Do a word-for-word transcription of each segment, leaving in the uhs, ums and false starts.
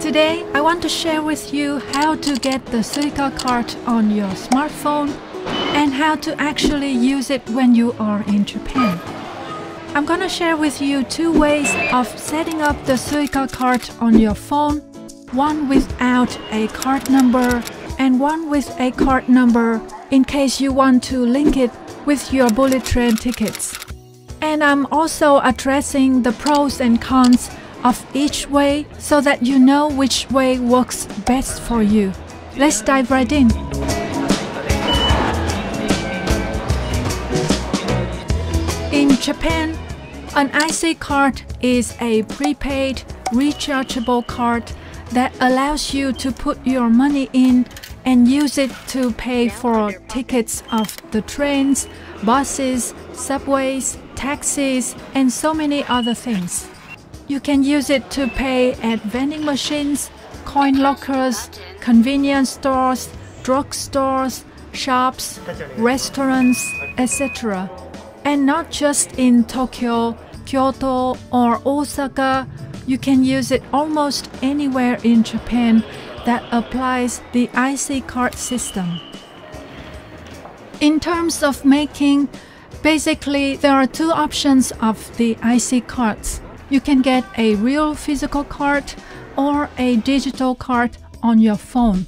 Today I want to share with you how to get the Silica card on your smartphone and how to actually use it when you are in Japan. I'm gonna share with you two ways of setting up the Silica card on your phone, one without a card number and one with a card number in case you want to link it with your bullet train tickets. And I'm also addressing the pros and cons of each way so that you know which way works best for you. Let's dive right in. In Japan, an I C card is a prepaid, rechargeable card that allows you to put your money in and use it to pay for tickets of the trains, buses, subways, taxis, and so many other things. You can use it to pay at vending machines, coin lockers, convenience stores, drugstores, shops, restaurants, et cetera. And not just in Tokyo, Kyoto, or Osaka, you can use it almost anywhere in Japan that applies the I C card system. In terms of making, basically there are two options of the I C cards. You can get a real physical card or a digital card on your phone.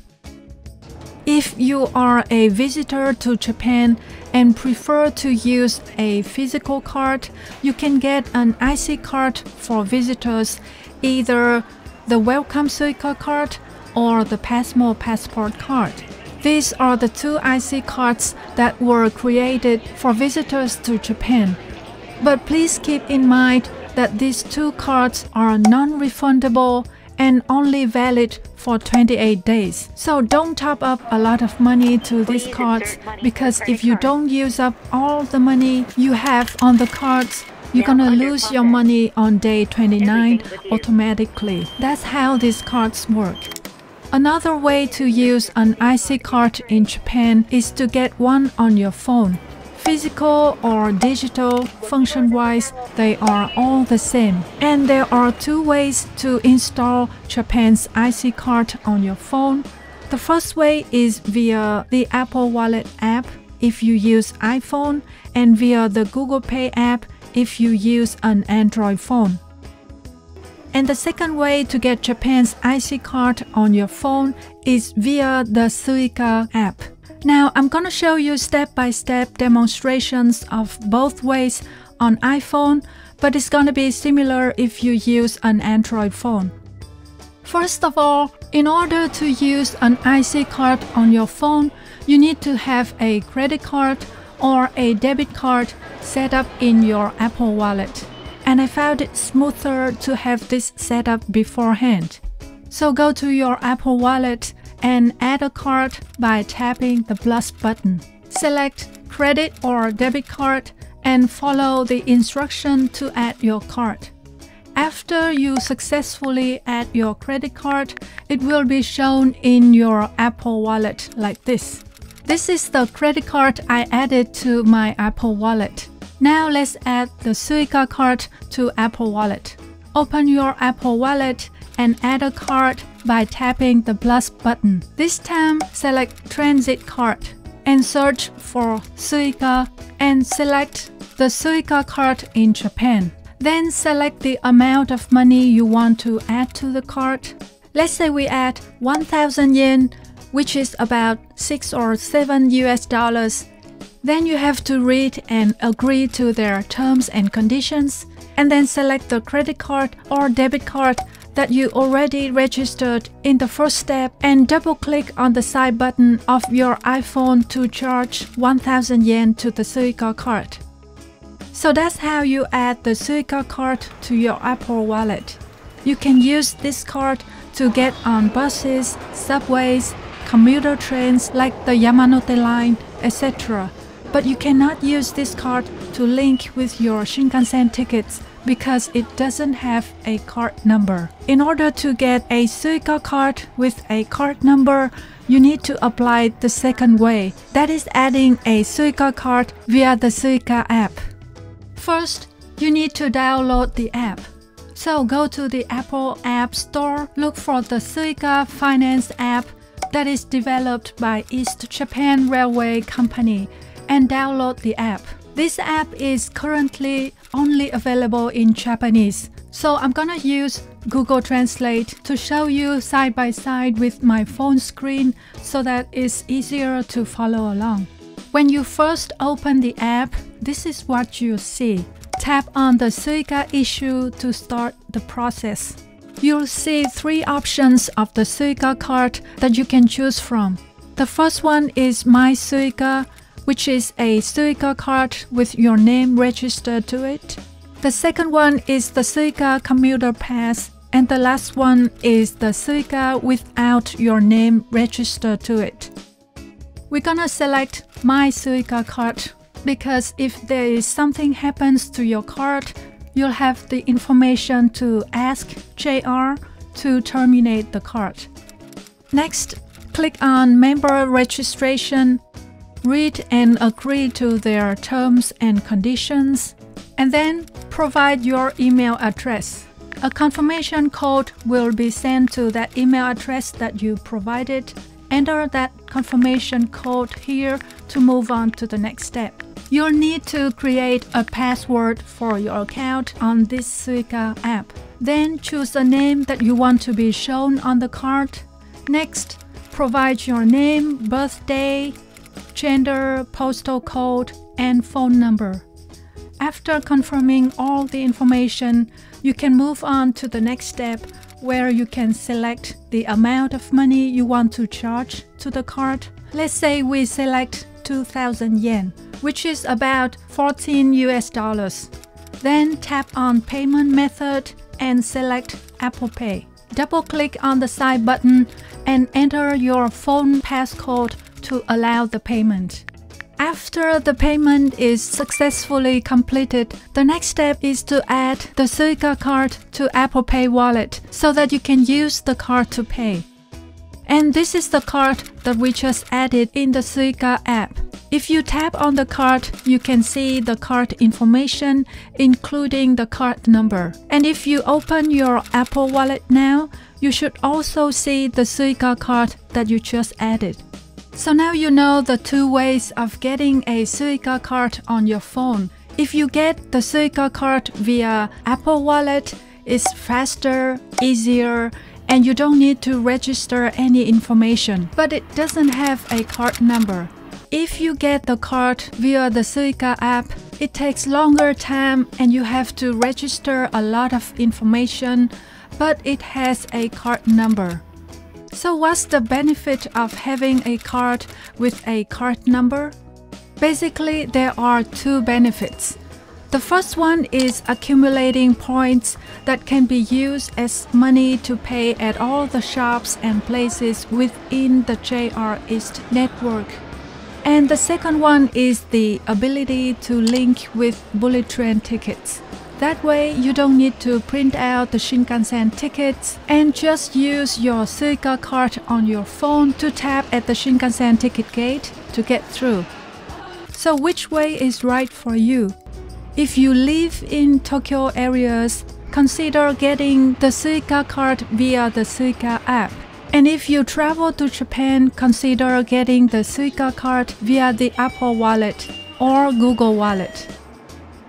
If you are a visitor to Japan and prefer to use a physical card, you can get an I C card for visitors, either the Welcome Suica card or the Passmore passport card. These are the two I C cards that were created for visitors to Japan. But please keep in mind that these two cards are non-refundable and only valid for twenty-eight days. So don't top up a lot of money to these cards, because if you don't use up all the money you have on the cards, you're gonna lose your money on day twenty-nine automatically. That's how these cards work. Another way to use an I C card in Japan is to get one on your phone. Physical or digital, function-wise, they are all the same. And there are two ways to install Japan's I C card on your phone. The first way is via the Apple Wallet app if you use iPhone, and via the Google Pay app if you use an Android phone. And the second way to get Japan's I C card on your phone is via the Suica app. Now I'm gonna show you step-by-step demonstrations of both ways on iPhone, but it's gonna be similar if you use an Android phone. First of all, in order to use an I C card on your phone, you need to have a credit card or a debit card set up in your Apple Wallet. And I found it smoother to have this set up beforehand. So go to your Apple Wallet and add a card by tapping the plus button. Select credit or debit card and follow the instruction to add your card. After you successfully add your credit card, it will be shown in your Apple Wallet like this. This is the credit card I added to my Apple Wallet. Now let's add the Suica card to Apple Wallet. Open your Apple Wallet and add a card by tapping the plus button. This time, select Transit Card and search for Suica and select the Suica card in Japan. Then select the amount of money you want to add to the card. Let's say we add one thousand yen, which is about six or seven U S dollars. Then you have to read and agree to their terms and conditions, and then select the credit card or debit card that you already registered in the first step and double-click on the side button of your iPhone to charge one thousand yen to the Suica card. So that's how you add the Suica card to your Apple Wallet. You can use this card to get on buses, subways, commuter trains like the Yamanote Line, et cetera. But you cannot use this card to link with your Shinkansen tickets because it doesn't have a card number. In order to get a Suica card with a card number, you need to apply the second way, that is adding a Suica card via the Suica app. First, you need to download the app. So go to the Apple App Store, look for the Suica Finance app that is developed by East Japan Railway Company and download the app. This app is currently only available in Japanese, so I'm gonna use Google Translate to show you side by side with my phone screen so that it's easier to follow along. When you first open the app, this is what you see. Tap on the Suica issue to start the process. You'll see three options of the Suica card that you can choose from. The first one is My Suica, which is a Suica card with your name registered to it. The second one is the Suica Commuter Pass, and the last one is the Suica without your name registered to it. We're gonna select My Suica card, because if there is something happens to your card, you'll have the information to ask J R to terminate the card. Next, click on Member Registration, read and agree to their terms and conditions, and then provide your email address. A confirmation code will be sent to that email address that you provided. Enter that confirmation code here to move on to the next step. You'll need to create a password for your account on this Suica app. Then choose a name that you want to be shown on the card. Next, provide your name, birthday, gender, postal code, and phone number. After confirming all the information, you can move on to the next step, where you can select the amount of money you want to charge to the card. Let's say we select two thousand yen, which is about fourteen U S dollars. Then tap on Payment Method and select Apple Pay. Double-click on the side button and enter your phone passcode to allow the payment. After the payment is successfully completed, the next step is to add the Suica card to Apple Pay wallet so that you can use the card to pay. And this is the card that we just added in the Suica app. If you tap on the card, you can see the card information, including the card number. And if you open your Apple Wallet now, you should also see the Suica card that you just added. So now you know the two ways of getting a Suica card on your phone. If you get the Suica card via Apple Wallet, it's faster, easier, and you don't need to register any information. But it doesn't have a card number. If you get the card via the Suica app, it takes longer time and you have to register a lot of information, but it has a card number. So what's the benefit of having a card with a card number? Basically, there are two benefits. The first one is accumulating points that can be used as money to pay at all the shops and places within the J R East network. And the second one is the ability to link with bullet train tickets. That way, you don't need to print out the Shinkansen tickets and just use your Suica card on your phone to tap at the Shinkansen ticket gate to get through. So which way is right for you? If you live in Tokyo areas, consider getting the Suica card via the Suica app. And if you travel to Japan, consider getting the Suica card via the Apple Wallet or Google Wallet.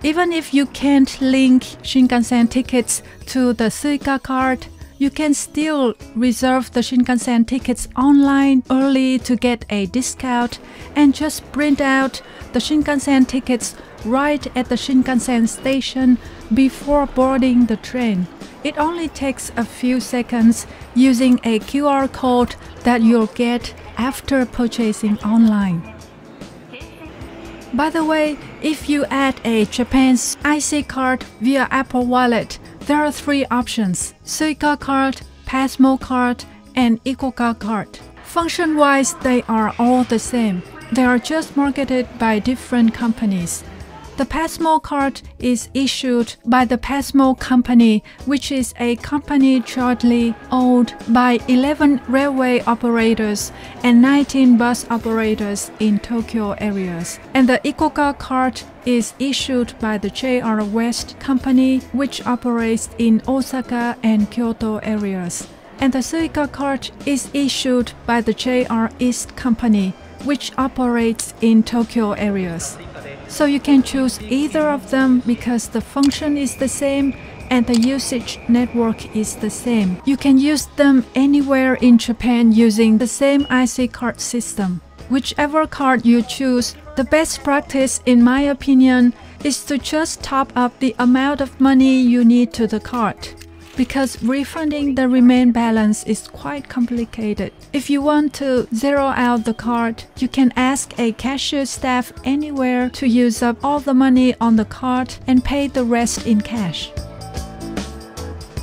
Even if you can't link Shinkansen tickets to the Suica card, you can still reserve the Shinkansen tickets online early to get a discount and just print out the Shinkansen tickets right at the Shinkansen station before boarding the train. It only takes a few seconds using a Q R code that you'll get after purchasing online. By the way, if you add a Japan's I C card via Apple Wallet, there are three options: Suica card, Pasmo card, and Icoca card. Function-wise, they are all the same. They are just marketed by different companies. The Passmore card is issued by the Passmore Company, which is a company jointly owned by eleven railway operators and nineteen bus operators in Tokyo areas. And the Ikoka card is issued by the J R West Company, which operates in Osaka and Kyoto areas. And the Suica card is issued by the J R East Company, which operates in Tokyo areas. So you can choose either of them because the function is the same and the usage network is the same. You can use them anywhere in Japan using the same I C card system. Whichever card you choose, the best practice, in my opinion, is to just top up the amount of money you need to the card, because refunding the remain balance is quite complicated. If you want to zero out the card, you can ask a cashier staff anywhere to use up all the money on the card and pay the rest in cash.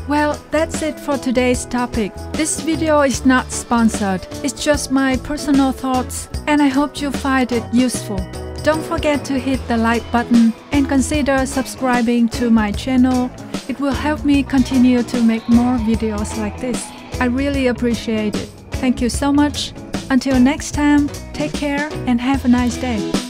Well, that's it for today's topic. This video is not sponsored. It's just my personal thoughts, and I hope you find it useful. Don't forget to hit the like button and consider subscribing to my channel. It will help me continue to make more videos like this. I really appreciate it. Thank you so much. Until next time, take care and have a nice day.